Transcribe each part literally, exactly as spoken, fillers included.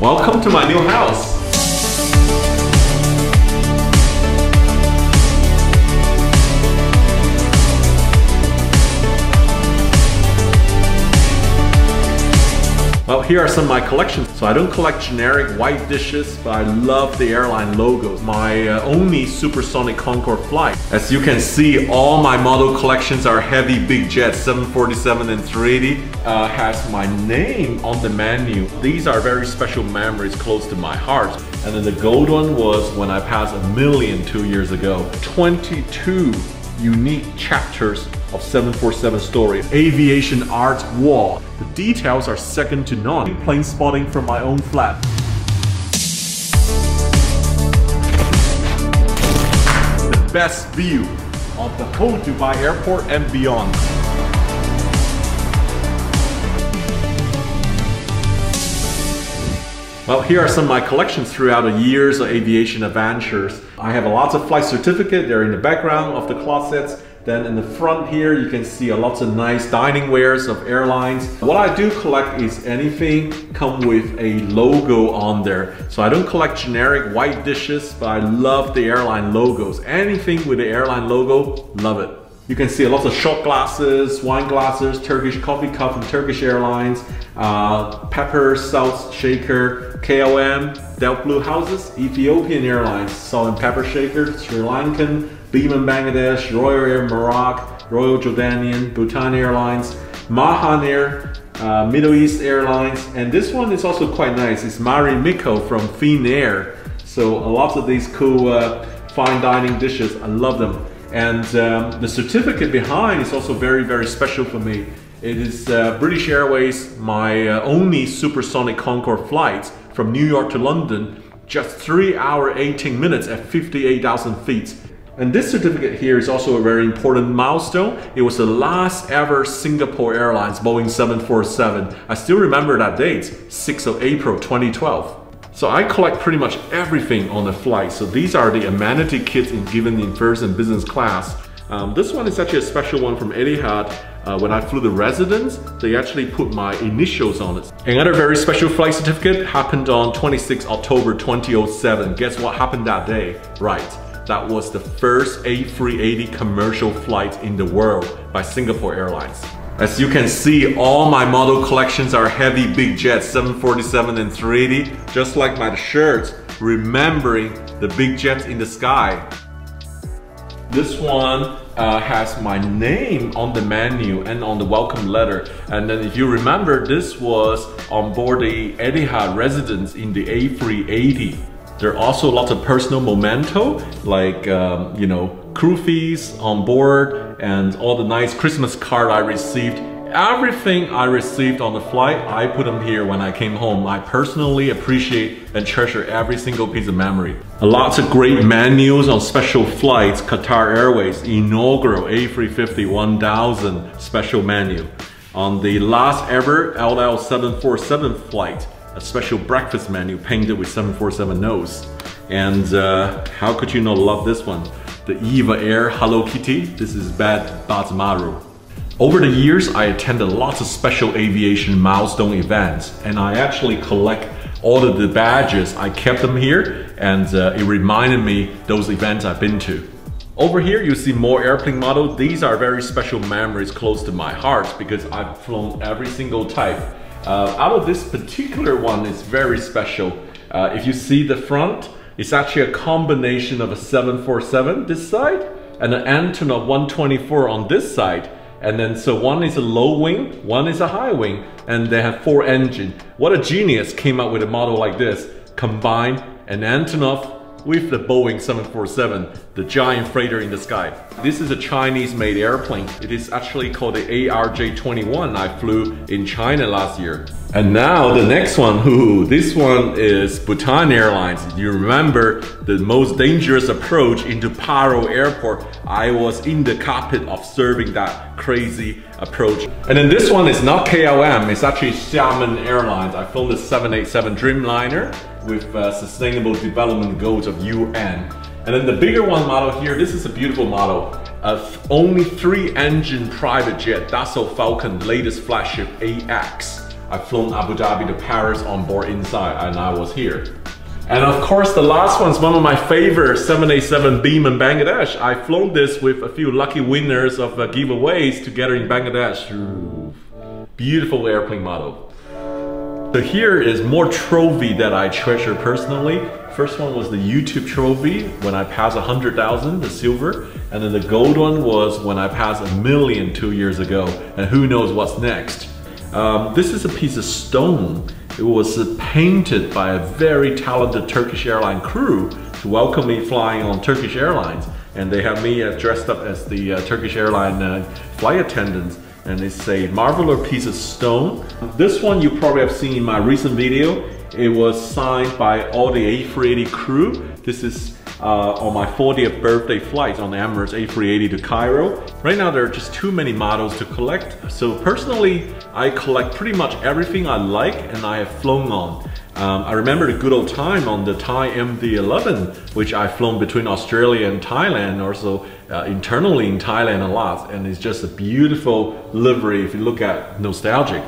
Welcome to my new house. Well, here are some of my collections. So I don't collect generic white dishes, but I love the airline logos. My uh, only supersonic Concorde flight. As you can see, all my model collections are heavy big jets, seven forty-seven and three eighty. Uh, has my name on the menu. These are very special memories close to my heart. And then the gold one was when I passed a million two years ago. twenty-two unique chapters of seven forty-seven story. Aviation art wall. The details are second to none. Plane spotting from my own flap. The best view of the whole Dubai airport and beyond. Well, here are some of my collections throughout the years of aviation adventures. I have lots of flight certificates. They're in the background of the closets. Then in the front here, you can see lots of nice dining wares of airlines. What I do collect is anything come with a logo on there. So I don't collect generic white dishes, but I love the airline logos. Anything with the airline logo, love it. You can see lots of shot glasses, wine glasses, Turkish coffee cup from Turkish Airlines, uh, pepper, salt shaker, K L M, Delta Blue Houses, Ethiopian Airlines, salt and pepper shaker, Sri Lankan, Biman Bangladesh, Royal Air Morocco, Royal Jordanian, Bhutan Airlines, Mahan Air, uh, Middle East Airlines, and this one is also quite nice. It's Mari Miko from Finnair. So uh, lots of these cool uh, fine dining dishes, I love them. And um, the certificate behind is also very, very special for me. It is uh, British Airways, my uh, only supersonic Concorde flight from New York to London, just three hours, eighteen minutes at fifty-eight thousand feet. And this certificate here is also a very important milestone. It was the last ever Singapore Airlines Boeing seven forty-seven. I still remember that date, sixth of April twenty twelve. So I collect pretty much everything on the flight. So these are the amenity kits in given in first and business class. Um, this one is actually a special one from Etihad. Uh, when I flew the residents, they actually put my initials on it. Another very special flight certificate happened on twenty-sixth of October twenty oh seven. Guess what happened that day? Right. That was the first A three eighty commercial flight in the world by Singapore Airlines. As you can see, all my model collections are heavy big jets, seven forty-seven and three eighty, just like my shirts, remembering the big jets in the sky. This one uh, has my name on the menu and on the welcome letter. And then if you remember, this was on board the Etihad residence in the A three eighty. There are also lots of personal memento, like, um, you know, crew fees on board and all the nice Christmas card I received. Everything I received on the flight, I put them here when I came home. I personally appreciate and treasure every single piece of memory. Lots of great menus on special flights, Qatar Airways, inaugural A three fifty one thousand special menu. On the last ever E L A L seven forty-seven flight, a special breakfast menu painted with seven forty-seven nose. And uh, how could you not love this one? The E V A Air Hello Kitty. This is Bad Batmaru. Over the years, I attended lots of special aviation milestone events, and I actually collect all of the badges. I kept them here, and uh, it reminded me those events I've been to. Over here, you see more airplane models. These are very special memories close to my heart because I've flown every single type. Uh, out of this particular one is very special. Uh, if you see the front, it's actually a combination of a seven forty-seven this side and an Antonov one twenty-four on this side. And then so one is a low wing, one is a high wing, and they have four engines. What a genius came up with a model like this. Combine an Antonov with the Boeing seven forty-seven, the giant freighter in the sky. This is a Chinese-made airplane. It is actually called the A R J twenty-one. I flew in China last year. And now the next one, ooh, this one is Bhutan Airlines. You remember the most dangerous approach into Paro Airport. I was in the cockpit observing that crazy approach. And then this one is not K L M, it's actually Xiamen Airlines. I flew the seven eighty-seven Dreamliner with uh, Sustainable Development Goals of U N. And then the bigger one model here, this is a beautiful model of only three engine private jet, Dassault Falcon, latest flagship A X. I've flown Abu Dhabi to Paris on board Inside, and I was here. And of course the last one's one of my favorite, seven eighty-seven Biman Bangladesh. I've flown this with a few lucky winners of uh, giveaways together in Bangladesh. Ooh, beautiful airplane model. So here is more trophy that I treasure personally. First one was the YouTube trophy when I passed one hundred thousand, the silver. And then the gold one was when I passed a million two years ago. And who knows what's next. Um, this is a piece of stone. It was uh, painted by a very talented Turkish airline crew to welcome me flying on Turkish Airlines. And they have me uh, dressed up as the uh, Turkish airline uh, flight attendants. And it's a marvelous piece of stone. This one you probably have seen in my recent video. It was signed by all the A three eighty crew. This is uh, on my fortieth birthday flight on the Emirates A three eighty to Cairo. Right now there are just too many models to collect. So personally, I collect pretty much everything I like and I have flown on. Um, I remember the good old time on the Thai M D eleven, which I've flown between Australia and Thailand, also uh, internally in Thailand a lot. And it's just a beautiful livery if you look at nostalgic.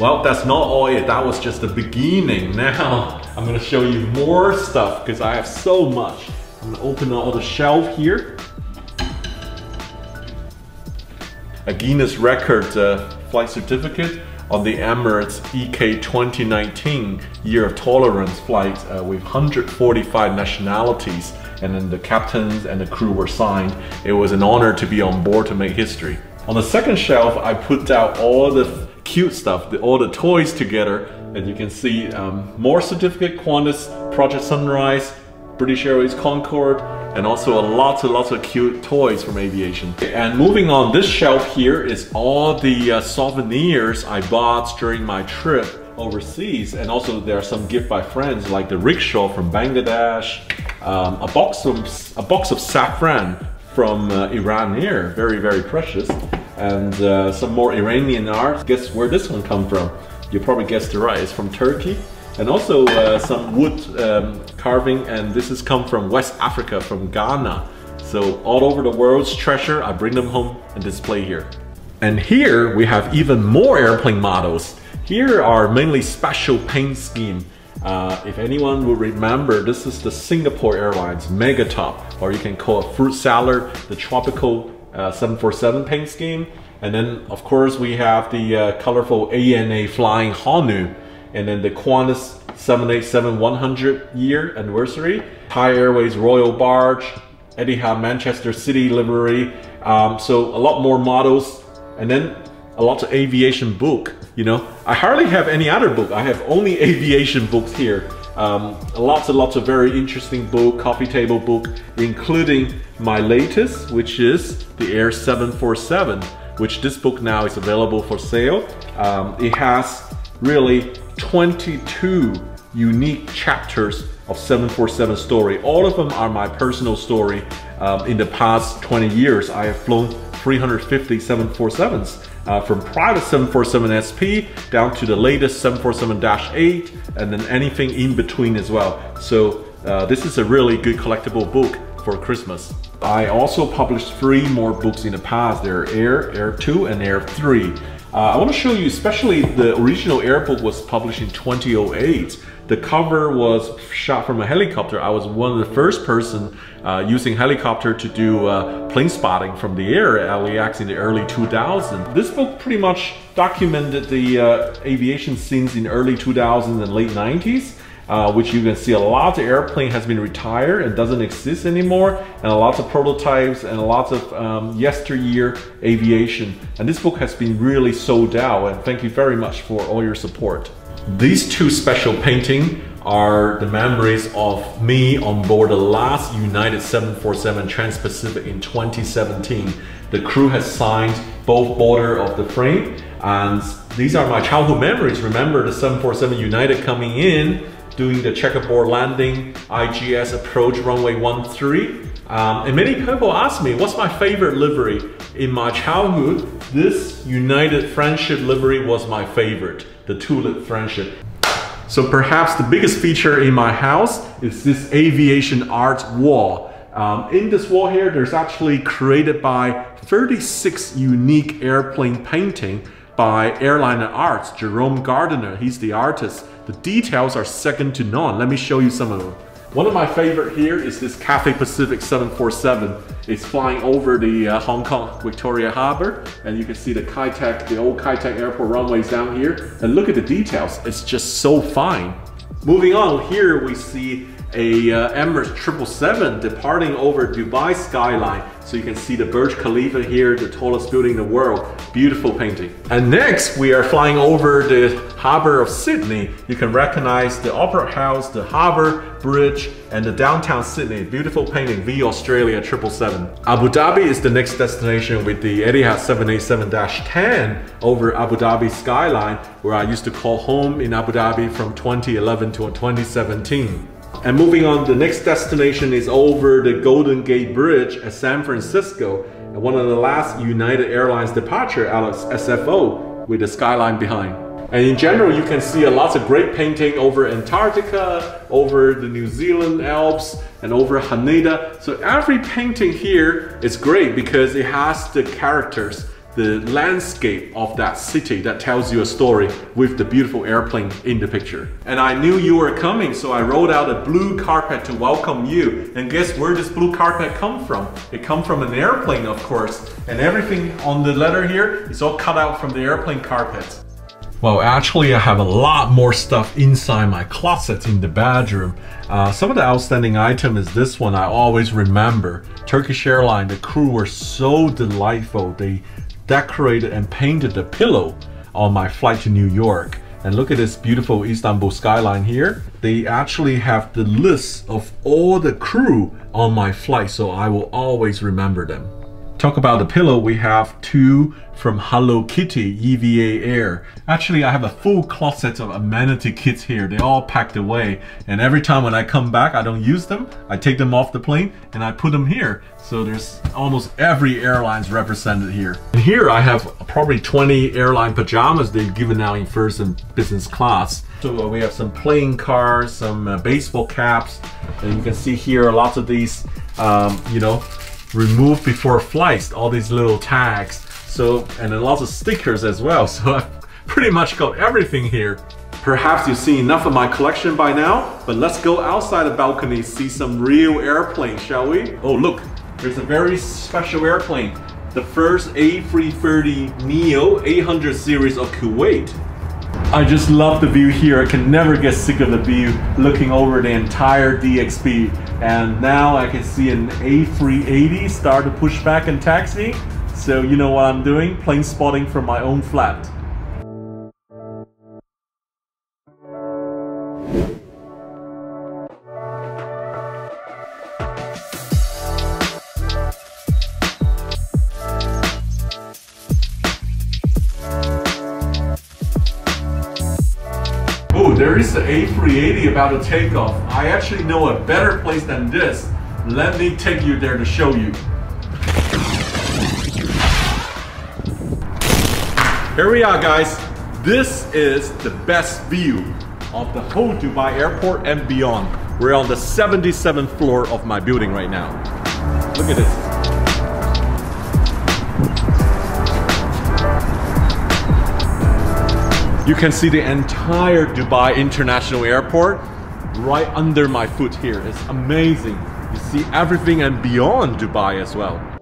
Well, that's not all it, that was just the beginning. Now, I'm gonna show you more stuff because I have so much. I'm gonna open all the shelf here. A Guinness record uh, flight certificate on the Emirates E K twenty nineteen Year of Tolerance flight uh, with one hundred forty-five nationalities. And then the captains and the crew were signed. It was an honor to be on board to make history. On the second shelf, I put out all the cute stuff, the, all the toys together, and you can see um, more certificate, Qantas, Project Sunrise, British Airways Concorde, and also a lots and lots of cute toys from aviation. And moving on, this shelf here is all the uh, souvenirs I bought during my trip overseas, and also there are some gift by friends like the rickshaw from Bangladesh, um, a box of a box of saffron from uh, Iran here, very very precious. And uh, some more Iranian art. Guess where this one come from? You probably guessed it right, it's from Turkey. And also uh, some wood um, carving, and this has come from West Africa, from Ghana. So all over the world's treasure, I bring them home and display here. And here we have even more airplane models. Here are mainly special paint scheme. Uh, if anyone will remember, this is the Singapore Airlines Megatop, or you can call it fruit salad, the tropical Uh, seven forty-seven paint scheme. And then of course we have the uh, colorful A N A flying Honu, and then the Qantas seven eighty-seven one hundred year anniversary, Thai Airways Royal Barge, Etihad Manchester City livery, um, so a lot more models, and then a lot of aviation book. You know, I hardly have any other book, I have only aviation books here. Um, lots and lots of very interesting book, coffee table book, including my latest, which is the Air seven forty-seven, which this book now is available for sale. Um, it has really twenty-two unique chapters of seven forty-seven story. All of them are my personal story. Um, in the past twenty years, I have flown three hundred fifty seven forty-sevens. Uh, from private seven forty-seven S P down to the latest seven forty-seven dash eight, and then anything in between as well. So uh, this is a really good collectible book for Christmas. I also published three more books in the past. There are Air, Air two, and Air three. Uh, I want to show you especially the original Air book was published in twenty oh eight. The cover was shot from a helicopter. I was one of the first person uh, using helicopter to do uh, plane spotting from the air at L A X in the early two thousands. This book pretty much documented the uh, aviation scenes in early two thousands and late nineties, uh, which you can see a lot of airplane has been retired and doesn't exist anymore, and a lot of prototypes and a lot of um, yesteryear aviation. And this book has been really sold out, and thank you very much for all your support. These two special paintings are the memories of me on board the last United seven forty-seven Trans-Pacific in twenty seventeen. The crew has signed both border of the frame, and These are my childhood memories. Remember the seven forty-seven United coming in, doing the checkerboard landing, I G S approach runway one three. Um, and many people ask me, what's my favorite livery? In my childhood, this United Friendship livery was my favorite, the Tulip Friendship. So perhaps the biggest feature in my house is this aviation art wall. Um, in this wall here, there's actually created by thirty-six unique airplane painting by Airliner Arts, Jerome Gardiner. He's the artist. The details are second to none. Let me show you some of them. One of my favorite here is this Cathay Pacific seven forty-seven. It's flying over the uh, Hong Kong Victoria Harbour, and you can see the Kai Tak, the old Kai Tak airport runways down here. And look at the details. It's just so fine. Moving on, here we see a uh, Emirates triple seven departing over Dubai skyline. So you can see the Burj Khalifa here, the tallest building in the world. Beautiful painting. And next, we are flying over the harbour of Sydney. You can recognize the Opera House, the harbour bridge, and the downtown Sydney. Beautiful painting, V Australia triple seven. Abu Dhabi is the next destination with the Etihad seven eighty-seven dash ten over Abu Dhabi skyline, where I used to call home in Abu Dhabi from twenty eleven to twenty seventeen. And moving on, the next destination is over the Golden Gate Bridge at San Francisco. And one of the last United Airlines departure, Alex S F O, with the skyline behind. And in general, you can see a lots of great painting over Antarctica, over the New Zealand Alps, and over Haneda. So every painting here is great because it has the characters, the landscape of that city that tells you a story with the beautiful airplane in the picture. And I knew you were coming, so I rolled out a blue carpet to welcome you. And guess where this blue carpet come from? It come from an airplane, of course. And everything on the letter here is all cut out from the airplane carpet. Well, actually I have a lot more stuff inside my closet in the bedroom. Uh, some of the outstanding item is this one I always remember. Turkish Airlines, the crew were so delightful. They decorated and painted the pillow on my flight to New York. And look at this beautiful Istanbul skyline here. They actually have the list of all the crew on my flight, so I will always remember them. Talk about the pillow, we have two from Hello Kitty, E V A Air. Actually, I have a full closet of amenity kits here. They're all packed away. And every time when I come back, I don't use them. I take them off the plane and I put them here. So there's almost every airline's represented here. And here I have probably twenty airline pajamas they've given out in first and business class. So we have some playing cards, some uh, baseball caps. And you can see here lots of these, um, you know, removed before flights, all these little tags. So, and then lots of stickers as well. So I've pretty much got everything here. Perhaps you've seen enough of my collection by now, but let's go outside the balcony, see some real airplanes, shall we? Oh look, there's a very special airplane. The first A three thirty neo eight hundred series of Kuwait. I just love the view here. I can never get sick of the view looking over the entire D X P. And now I can see an A three eighty start to push back and taxi. So you know what I'm doing? Plane spotting from my own flat. There is the A three eighty about to take off. I actually know a better place than this. Let me take you there to show you. Here we are, guys. This is the best view of the whole Dubai airport and beyond. We're on the seventy-seventh floor of my building right now. Look at this. You can see the entire Dubai International Airport right under my foot here. It's amazing. You see everything and beyond Dubai as well.